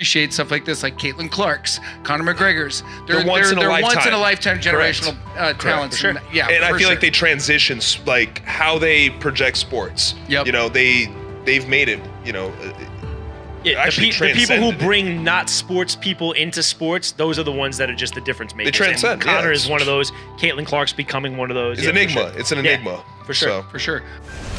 appreciate stuff like this, like Caitlin Clark's, Conor McGregor's. They're once in a lifetime generational talents. Sure. And I feel like they transition, like how they project sports. Yep. You know, they've made it, you know, the people who bring not sports people into sports, those are the ones that are just the difference makers. They transcend. Connor is one of those. Caitlin Clark's becoming one of those. It's an enigma. For sure.